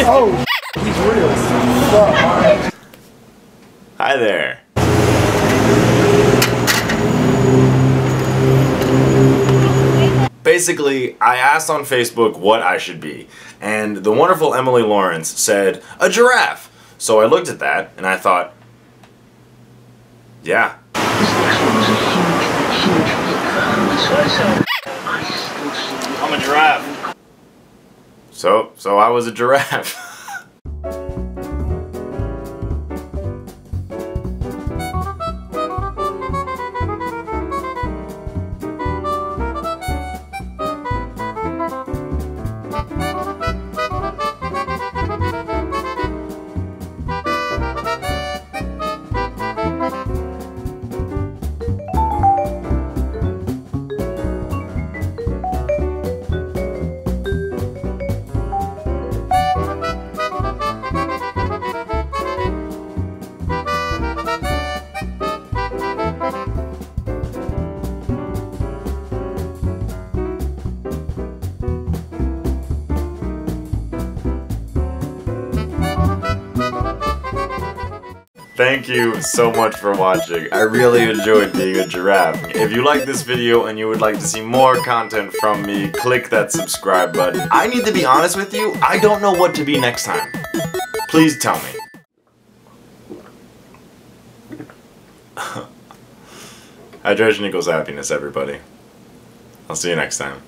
Oh, he's real. What's up? Hi there. Basically, I asked on Facebook what I should be, and the wonderful Emily Lawrence said, a giraffe. So I looked at that, and I thought, yeah. I'm a giraffe. So I was a giraffe. Thank you so much for watching. I really enjoyed being a giraffe. If you like this video and you would like to see more content from me, click that subscribe button. I need to be honest with you, I don't know what to be next time. Please tell me. Hydration equals happiness, everybody. I'll see you next time.